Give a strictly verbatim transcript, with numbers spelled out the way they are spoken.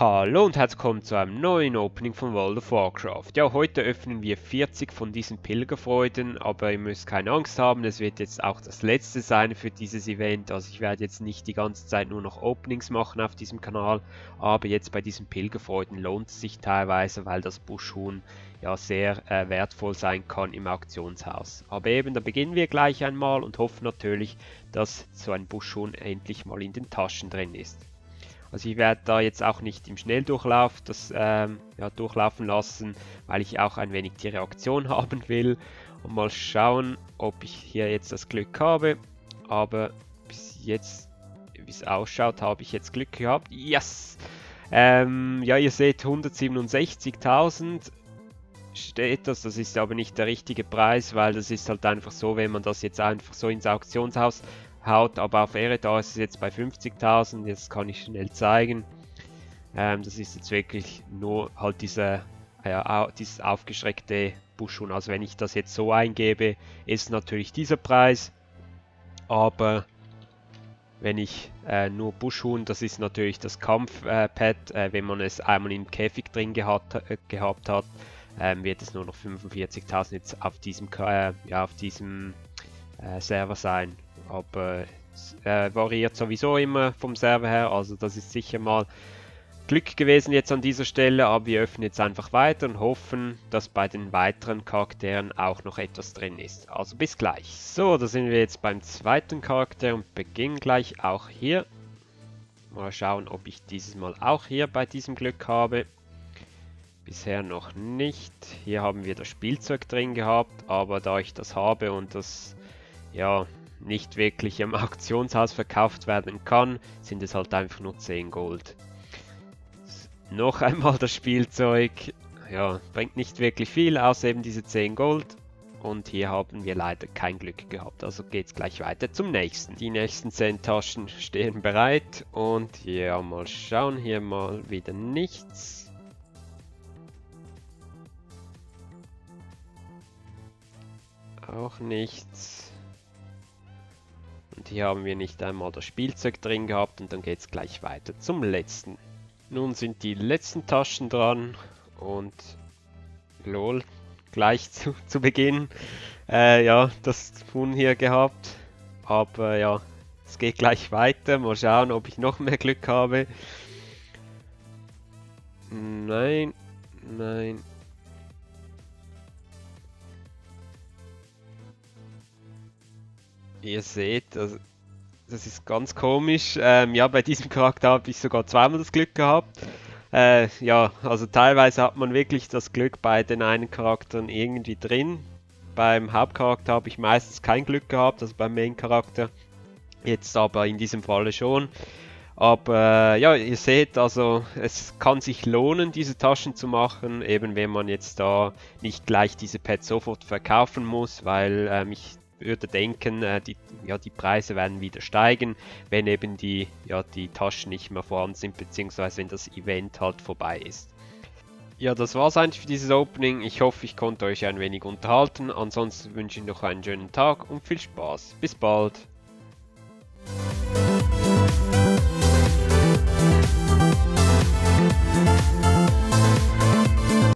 Hallo und herzlich willkommen zu einem neuen Opening von World of Warcraft. Ja, heute öffnen wir vierzig von diesen Pilgerfreuden, aber ihr müsst keine Angst haben, es wird jetzt auch das letzte sein für dieses Event. Also ich werde jetzt nicht die ganze Zeit nur noch Openings machen auf diesem Kanal, aber jetzt bei diesen Pilgerfreuden lohnt es sich teilweise, weil das Buschhuhn ja sehr äh, wertvoll sein kann im Auktionshaus. Aber eben, da beginnen wir gleich einmal und hoffen natürlich, dass so ein Buschhuhn endlich mal in den Taschen drin ist. Also ich werde da jetzt auch nicht im Schnelldurchlauf das ähm, ja, durchlaufen lassen, weil ich auch ein wenig die Reaktion haben will. Und mal schauen, ob ich hier jetzt das Glück habe. Aber bis jetzt, wie es ausschaut, habe ich jetzt Glück gehabt. Yes! Ähm, ja, ihr seht hundertsiebenundsechzigtausend. Steht das, das ist aber nicht der richtige Preis, weil das ist halt einfach so, wenn man das jetzt einfach so ins Auktionshaus haut, aber auf Ehre, da ist es jetzt bei fünfzigtausend, jetzt kann ich schnell zeigen. Ähm, das ist jetzt wirklich nur halt diese, ja, dieses aufgeschreckte Buschhuhn. Also wenn ich das jetzt so eingebe, ist natürlich dieser Preis, aber wenn ich äh, nur Buschhuhn, das ist natürlich das Kampfpad, äh, wenn man es einmal im Käfig drin gehat, äh, gehabt hat, äh, wird es nur noch fünfundvierzigtausend jetzt auf diesem, äh, ja, auf diesem äh, Server sein. Aber es äh, variiert sowieso immer vom Server her, also das ist sicher mal Glück gewesen jetzt an dieser Stelle, aber wir öffnen jetzt einfach weiter und hoffen, dass bei den weiteren Charakteren auch noch etwas drin ist. Also bis gleich. So, da sind wir jetzt beim zweiten Charakter und beginnen gleich auch hier. Mal schauen, ob ich dieses Mal auch hier bei diesem Glück habe. Bisher noch nicht. Hier haben wir das Spielzeug drin gehabt, aber da ich das habe und das, ja, nicht wirklich im Auktionshaus verkauft werden kann, sind es halt einfach nur zehn Gold. Noch einmal das Spielzeug, ja, bringt nicht wirklich viel, außer eben diese zehn Gold. Und hier haben wir leider kein Glück gehabt, also geht's gleich weiter zum nächsten. Die nächsten zehn Taschen stehen bereit und ja, mal schauen, hier mal wieder nichts. Auch nichts. Und hier haben wir nicht einmal das Spielzeug drin gehabt und dann geht es gleich weiter zum letzten. Nun sind die letzten Taschen dran und lol, gleich zu, zu Beginn, äh, ja, das Huhn hier gehabt. Aber ja, es geht gleich weiter, mal schauen, ob ich noch mehr Glück habe. Nein, nein. Ihr seht, also, das ist ganz komisch. Ähm, ja, bei diesem Charakter habe ich sogar zweimal das Glück gehabt. Äh, ja, also teilweise hat man wirklich das Glück bei den einen Charakteren irgendwie drin. Beim Hauptcharakter habe ich meistens kein Glück gehabt, also beim Main-Charakter. Jetzt aber in diesem Falle schon. Aber äh, ja, ihr seht, also es kann sich lohnen, diese Taschen zu machen, eben wenn man jetzt da nicht gleich diese Pads sofort verkaufen muss, weil äh, mich würde denken, die, ja, die Preise werden wieder steigen, wenn eben die, ja, die Taschen nicht mehr vorhanden sind, beziehungsweise wenn das Event halt vorbei ist. Ja, das war's eigentlich für dieses Opening. Ich hoffe, ich konnte euch ein wenig unterhalten. Ansonsten wünsche ich noch einen schönen Tag und viel Spaß. Bis bald!